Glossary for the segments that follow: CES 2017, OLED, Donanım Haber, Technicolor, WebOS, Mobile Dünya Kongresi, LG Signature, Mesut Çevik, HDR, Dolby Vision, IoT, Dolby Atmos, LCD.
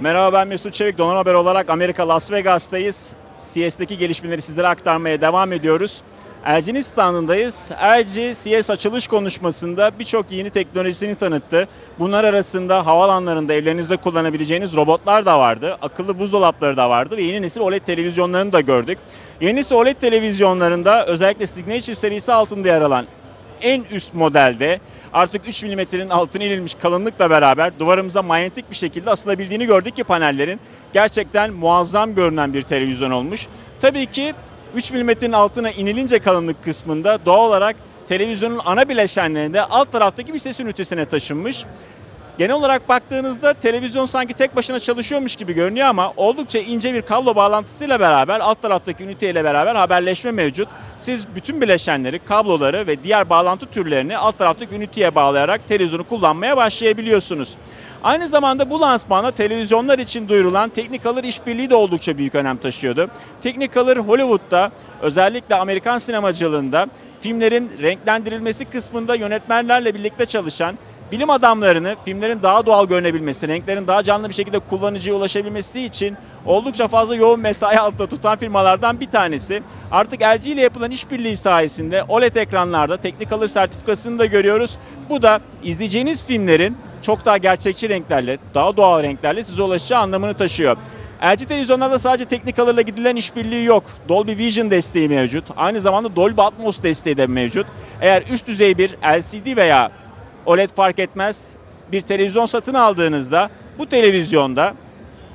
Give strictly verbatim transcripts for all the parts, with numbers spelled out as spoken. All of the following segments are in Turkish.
Merhaba, ben Mesut Çevik. Donanım Haber olarak Amerika Las Vegas'tayız. C S'deki gelişmeleri sizlere aktarmaya devam ediyoruz. L G'nin standındayız. L G C S açılış konuşmasında birçok yeni teknolojisini tanıttı. Bunlar arasında havaalanlarında evlerinizde kullanabileceğiniz robotlar da vardı. Akıllı buzdolapları da vardı ve yeni nesil O L E D televizyonlarını da gördük. Yeni nesil O L E D televizyonlarında özellikle Signature serisi altında yer alan en üst modelde artık üç milimetrenin altına inilmiş kalınlıkla beraber duvarımıza manyetik bir şekilde asılabildiğini gördük ki panellerin gerçekten muazzam görünen bir televizyon olmuş. Tabii ki üç milimetrenin altına inilince kalınlık kısmında doğal olarak televizyonun ana bileşenlerinde alt taraftaki bir ses ünitesine taşınmış. Genel olarak baktığınızda televizyon sanki tek başına çalışıyormuş gibi görünüyor ama oldukça ince bir kablo bağlantısıyla beraber alt taraftaki üniteyle beraber haberleşme mevcut. Siz bütün bileşenleri, kabloları ve diğer bağlantı türlerini alt taraftaki üniteye bağlayarak televizyonu kullanmaya başlayabiliyorsunuz. Aynı zamanda bu lansmanda televizyonlar için duyurulan Technicolor işbirliği de oldukça büyük önem taşıyordu. Technicolor Hollywood'da özellikle Amerikan sinemacılığında filmlerin renklendirilmesi kısmında yönetmenlerle birlikte çalışan bilim adamlarını filmlerin daha doğal görünebilmesi, renklerin daha canlı bir şekilde kullanıcıya ulaşabilmesi için oldukça fazla yoğun mesai altında tutan firmalardan bir tanesi. Artık L G ile yapılan işbirliği sayesinde O L E D ekranlarda Technicolor sertifikasını da görüyoruz. Bu da izleyeceğiniz filmlerin çok daha gerçekçi renklerle, daha doğal renklerle size ulaşacağı anlamını taşıyor. L G televizyonlarda sadece Technicolor'la gidilen işbirliği yok. Dolby Vision desteği mevcut. Aynı zamanda Dolby Atmos desteği de mevcut. Eğer üst düzey bir L C D veya O L E D fark etmez bir televizyon satın aldığınızda bu televizyonda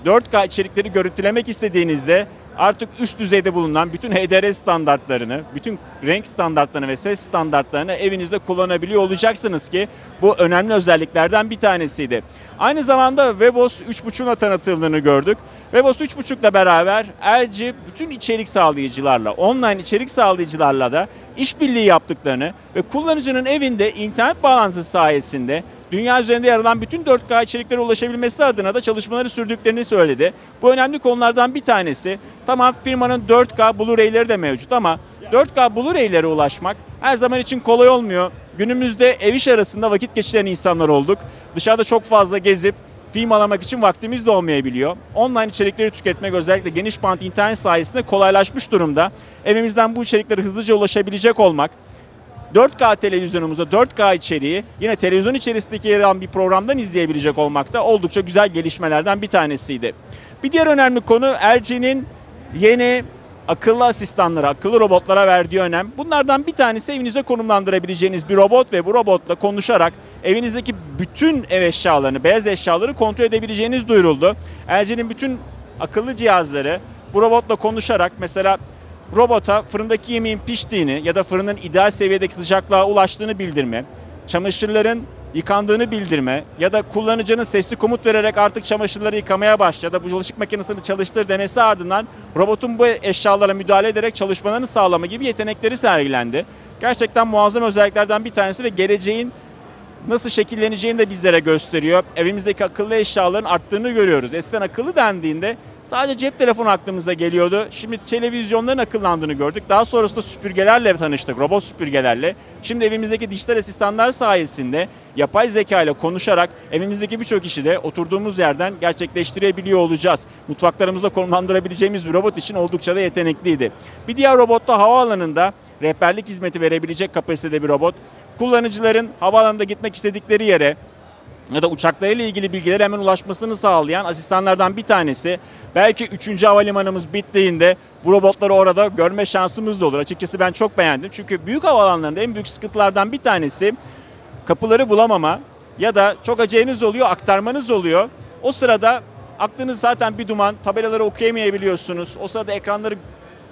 dört K içerikleri görüntülemek istediğinizde artık üst düzeyde bulunan bütün H D R standartlarını, bütün renk standartlarını ve ses standartlarını evinizde kullanabiliyor olacaksınız ki bu önemli özelliklerden bir tanesiydi. Aynı zamanda WebOS üç buçuk'la tanıtıldığını gördük. WebOS üç buçuk'la beraber L G bütün içerik sağlayıcılarla, online içerik sağlayıcılarla da işbirliği yaptıklarını ve kullanıcının evinde internet bağlantısı sayesinde dünya üzerinde yer alan bütün dört K içeriklere ulaşabilmesi adına da çalışmaları sürdüklerini söyledi. Bu önemli konulardan bir tanesi. Tamam, firmanın dört K Blu-ray'leri de mevcut ama dört K Blu-ray'lere ulaşmak her zaman için kolay olmuyor. Günümüzde ev iş arasında vakit geçiren insanlar olduk. Dışarıda çok fazla gezip film alamak için vaktimiz de olmayabiliyor. Online içerikleri tüketmek özellikle geniş bant internet sayesinde kolaylaşmış durumda. Evimizden bu içeriklere hızlıca ulaşabilecek olmak, dört K televizyonumuzda dört K içeriği yine televizyon içerisindeki yer alan bir programdan izleyebilecek olmak da oldukça güzel gelişmelerden bir tanesiydi. Bir diğer önemli konu L G'nin yeni akıllı asistanlara, akıllı robotlara verdiği önem. Bunlardan bir tanesi evinize konumlandırabileceğiniz bir robot ve bu robotla konuşarak evinizdeki bütün ev eşyalarını, beyaz eşyaları kontrol edebileceğiniz duyuruldu. L G'nin bütün akıllı cihazları bu robotla konuşarak mesela robota fırındaki yemeğin piştiğini ya da fırının ideal seviyedeki sıcaklığa ulaştığını bildirme, çamaşırların yıkandığını bildirme ya da kullanıcının sesli komut vererek artık çamaşırları yıkamaya başla ya da bulaşık makinesini çalıştır demesi ardından robotun bu eşyalara müdahale ederek çalışmalarını sağlama gibi yetenekleri sergilendi. Gerçekten muazzam özelliklerden bir tanesi ve geleceğin nasıl şekilleneceğini de bizlere gösteriyor. Evimizdeki akıllı eşyaların arttığını görüyoruz. Eskiden akıllı dendiğinde sadece cep telefonu aklımıza geliyordu. Şimdi televizyonların akıllandığını gördük. Daha sonrasında süpürgelerle tanıştık, robot süpürgelerle. Şimdi evimizdeki dijital asistanlar sayesinde yapay zeka ile konuşarak evimizdeki birçok işi de oturduğumuz yerden gerçekleştirebiliyor olacağız. Mutfaklarımızda konumlandırabileceğimiz bir robot için oldukça da yetenekliydi. Bir diğer robot da havaalanında rehberlik hizmeti verebilecek kapasitede bir robot. Kullanıcıların havaalanında gitmek istedikleri yere ya da uçaklarıyla ilgili bilgilere hemen ulaşmasını sağlayan asistanlardan bir tanesi. Belki üçüncü havalimanımız bittiğinde bu robotları orada görme şansımız da olur. Açıkçası ben çok beğendim. Çünkü büyük havaalanlarında en büyük sıkıntılardan bir tanesi kapıları bulamama ya da çok aceleniz oluyor, aktarmanız oluyor. O sırada aklınız zaten bir duman, tabelaları okuyamayabiliyorsunuz. O sırada ekranları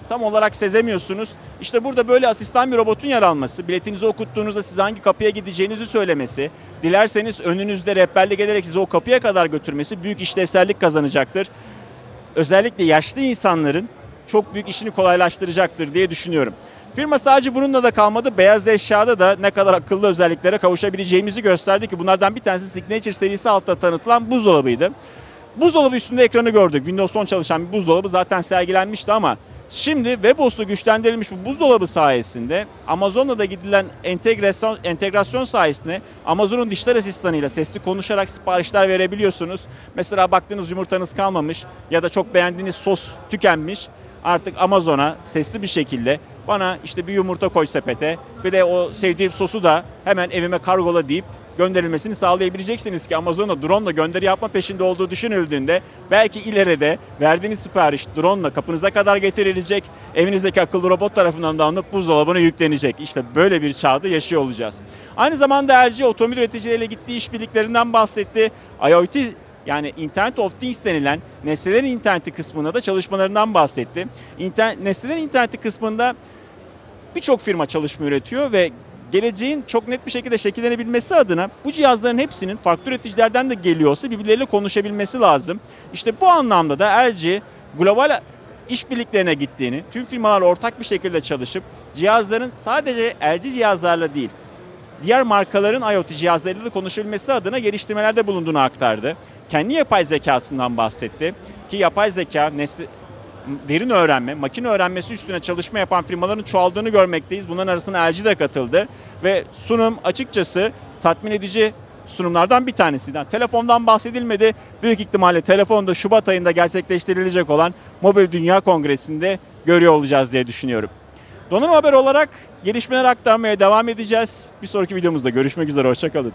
tam olarak sezemiyorsunuz. İşte burada böyle asistan bir robotun yer alması, biletinizi okuttuğunuzda size hangi kapıya gideceğinizi söylemesi, dilerseniz önünüzde rehberlik ederek sizi o kapıya kadar götürmesi büyük işlevsellik kazanacaktır. Özellikle yaşlı insanların çok büyük işini kolaylaştıracaktır diye düşünüyorum. Firma sadece bununla da kalmadı, beyaz eşyada da ne kadar akıllı özelliklere kavuşabileceğimizi gösterdi ki bunlardan bir tanesi Signature serisi altta tanıtılan buzdolabıydı. Buzdolabı üstünde ekranı gördük. Windows on çalışan bir buzdolabı zaten sergilenmişti ama Şimdi WebOS'la güçlendirilmiş bu buzdolabı sayesinde Amazon'la da gidilen entegrasyon, entegrasyon sayesinde Amazon'un dijital asistanıyla sesli konuşarak siparişler verebiliyorsunuz. Mesela baktığınız yumurtanız kalmamış ya da çok beğendiğiniz sos tükenmiş. Artık Amazon'a sesli bir şekilde bana işte bir yumurta koy sepete, bir de o sevdiğim sosu da hemen evime kargola deyip gönderilmesini sağlayabileceksiniz ki Amazon'a drone'la gönderi yapma peşinde olduğu düşünüldüğünde belki ileride verdiğiniz sipariş drone'la kapınıza kadar getirilecek, evinizdeki akıllı robot tarafından da alınıp buzdolabına yüklenecek. İşte böyle bir çağda yaşıyor olacağız. Aynı zamanda L G otomobil üreticileriyle gittiği işbirliklerinden bahsetti. IoT, yani Internet of Things denilen nesnelerin interneti kısmında da çalışmalarından bahsetti. İnternet, nesnelerin interneti kısmında birçok firma çalışma üretiyor ve geleceğin çok net bir şekilde şekillenebilmesi adına bu cihazların hepsinin farklı üreticilerden de geliyorsa birbirleriyle konuşabilmesi lazım. İşte bu anlamda da L G global işbirliklerine gittiğini, tüm firmalar ortak bir şekilde çalışıp cihazların sadece L G cihazlarla değil, diğer markaların IoT cihazlarıyla da konuşabilmesi adına geliştirmelerde bulunduğunu aktardı. Kendi yapay zekasından bahsetti ki yapay zeka, nesli, derin öğrenme, makine öğrenmesi üstüne çalışma yapan firmaların çoğaldığını görmekteyiz. Bunların arasına L G de katıldı ve sunum açıkçası tatmin edici sunumlardan bir tanesiydi. Yani telefondan bahsedilmedi. Büyük ihtimalle telefonda Şubat ayında gerçekleştirilecek olan Mobile Dünya Kongresi'nde görüyor olacağız diye düşünüyorum. Donanım Haber olarak gelişmeleri aktarmaya devam edeceğiz. Bir sonraki videomuzda görüşmek üzere. Hoşça kalın.